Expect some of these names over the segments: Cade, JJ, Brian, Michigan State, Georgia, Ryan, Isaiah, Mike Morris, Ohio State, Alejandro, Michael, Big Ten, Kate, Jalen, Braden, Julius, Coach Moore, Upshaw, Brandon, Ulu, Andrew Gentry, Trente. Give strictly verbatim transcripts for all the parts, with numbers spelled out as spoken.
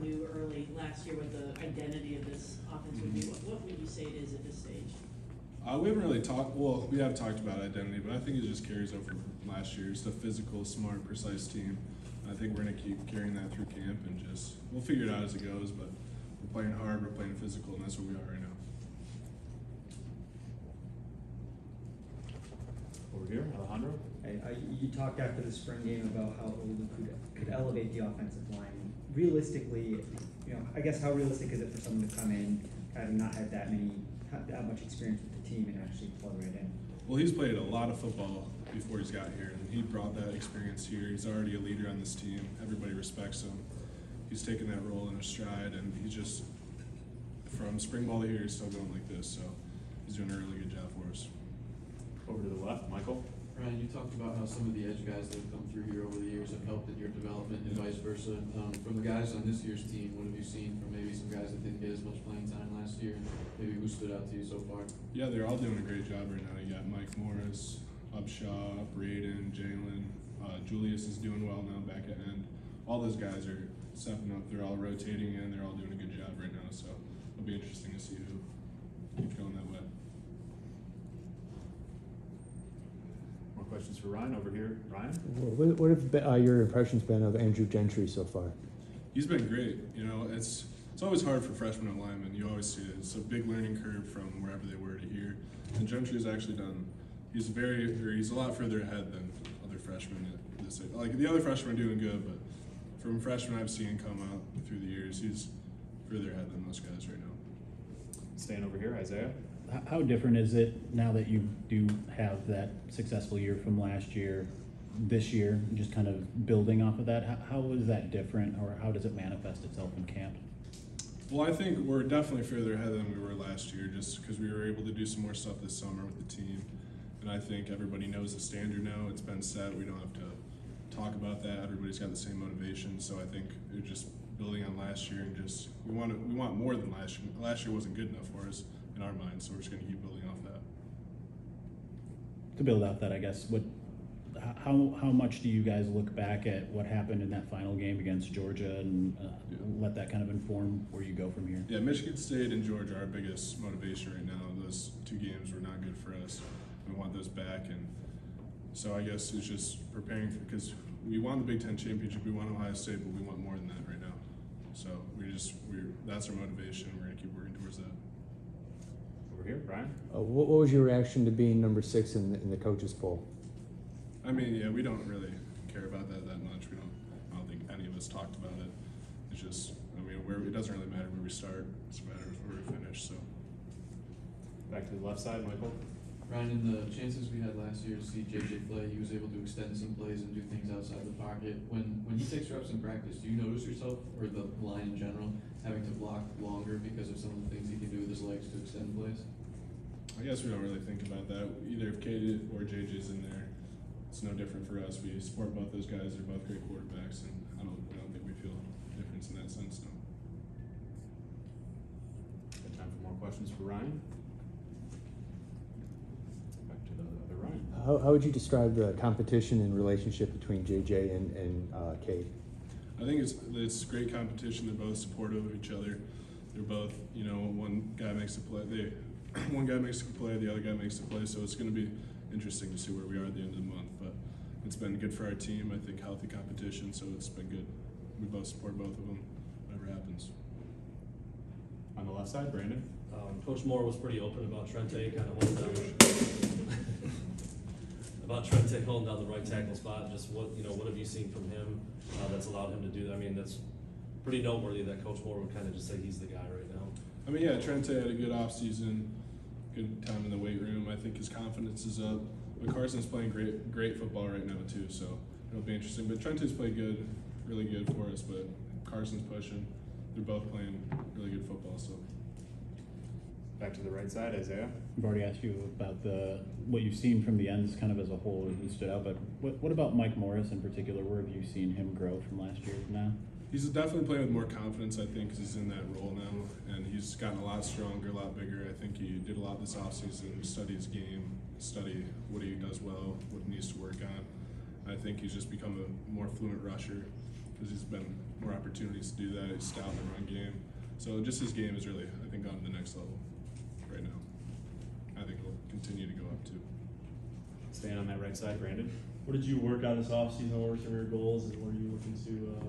Knew early last year what the identity of this offense would be. What, what would you say it is at this stage? Uh, we haven't really talked. Well, we have talked about identity, but I think it just carries over from last year. It's a physical, smart, precise team. I think we're going to keep carrying that through camp, and just we'll figure it out as it goes. But we're playing hard, we're playing physical, and that's what we are right now. Over here, Alejandro. Hey, uh, you talked after the spring game about how Ulu could, could elevate the offensive line. Realistically, you know, I guess how realistic is it for someone to come in, kind of not have that many, have that much experience with the team, and actually plug right in? Well, he's played a lot of football before he's got here, and he brought that experience here. He's already a leader on this team. Everybody respects him. He's taken that role in a stride, and he just, from spring ball to here, he's still going like this. So he's doing a really good job for us. Over to the left, Michael. Brian, you talked about how some of the edge guys that have come through here over the years have helped in your development and vice versa. Um, from the guys on this year's team, what have you seen from maybe some guys that didn't get as much playing time last year, and maybe who stood out to you so far? Yeah, they're all doing a great job right now. You got Mike Morris, Upshaw, Braden, Jalen. Uh, Julius is doing well now back at end. All those guys are stepping up. They're all rotating in. They're all doing a good job right now. So it'll be interesting to see who keeps going that way. Questions for Ryan over here. Ryan? What, what have been, uh, your impressions been of Andrew Gentry so far? He's been great. You know, it's it's always hard for freshmen and linemen. You always see it. It's a big learning curve from wherever they were to here. And Gentry's actually done, he's very, or he's a lot further ahead than other freshmen. At this age. Like, the other freshmen are doing good, but from freshmen I've seen come out through the years, he's further ahead than most guys right now. Staying over here, Isaiah. How different is it now that you do have that successful year from last year, this year, just kind of building off of that? How, how is that different, or how does it manifest itself in camp? Well, I think we're definitely further ahead than we were last year, just because we were able to do some more stuff this summer with the team. And I think everybody knows the standard now. It's been set. We don't have to talk about that. Everybody's got the same motivation. So I think we're just building on last year, and just we want, to, we want more than last year. Last year wasn't good enough for us in our mind, so we're just going to keep building off that. To build off that, I guess, what, how how much do you guys look back at what happened in that final game against Georgia and uh, yeah. let that kind of inform where you go from here? Yeah, Michigan State and Georgia are our biggest motivation right now. Those two games were not good for us. We want those back, and so I guess it's just preparing for, because we won the Big Ten championship, we won Ohio State, but we want more than that right now. So we just we're that's our motivation. We're going to keep working towards that. Here, Brian. Uh, what, what was your reaction to being number six in the, in the coaches poll? I mean, yeah, we don't really care about that that much. We don't. I don't think any of us talked about it. It's just, I mean, where it doesn't really matter where we start. It's a matter of where we finish. So, back to the left side, Michael. Brian, in the chances we had last year to see J J play, he was able to extend some plays and do things outside the pocket. When when he takes reps in practice, do you notice yourself, or the line in general, having to block longer because of some of the things he can do with his legs to extend plays? I guess we don't really think about that. Either if Cade or J J's in there, it's no different for us. We support both those guys. They're both great quarterbacks, and I don't, I don't think we feel a difference in that sense, no. Got time for more questions for Ryan. How, how would you describe the competition and relationship between J J and, and uh, Kate? I think it's it's great competition. They're both supportive of each other. They're both, you know, one guy makes a play, they, one guy makes a play, the other guy makes a play. So it's going to be interesting to see where we are at the end of the month. But it's been good for our team. I think healthy competition, so it's been good. We both support both of them, whatever happens. On the left side, Brandon. Um, Coach Moore was pretty open about Trente, kind of holding down about Trente holding down the right tackle spot. Just what you know, what have you seen from him uh, that's allowed him to do that? I mean, that's pretty noteworthy that Coach Moore would kind of just say he's the guy right now. I mean, yeah, Trente had a good offseason, good time in the weight room. I think his confidence is up. But Carson's playing great, great football right now too, so it'll be interesting. But Trente's played good, really good for us. But Carson's pushing. They're both playing really good football, so. Back to the right side, Isaiah. I've already asked you about the what you've seen from the ends kind of as a whole, who stood out, but what, what about Mike Morris in particular? Where have you seen him grow from last year to now? He's definitely playing with more confidence, I think, because he's in that role now, and he's gotten a lot stronger, a lot bigger. I think he did a lot this offseason, study his game, study what he does well, what he needs to work on. I think he's just become a more fluent rusher. There's just been more opportunities to do that. He's stout in the run game. So just his game is really, I think, gone to the next level right now. I think it'll continue to go up too. Staying on that right side, Brandon. What did you work out this offseason? What were some of your goals, and what are you looking to uh,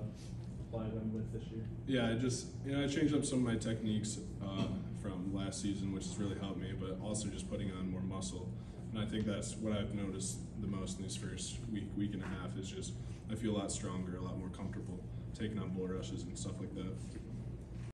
apply them with this year? Yeah, I just, you know, I changed up some of my techniques uh, from last season, which has really helped me, but also just putting on more muscle. And I think that's what I've noticed the most in these first week, week and a half is just I feel a lot stronger, a lot more comfortable taking on bull rushes and stuff like that.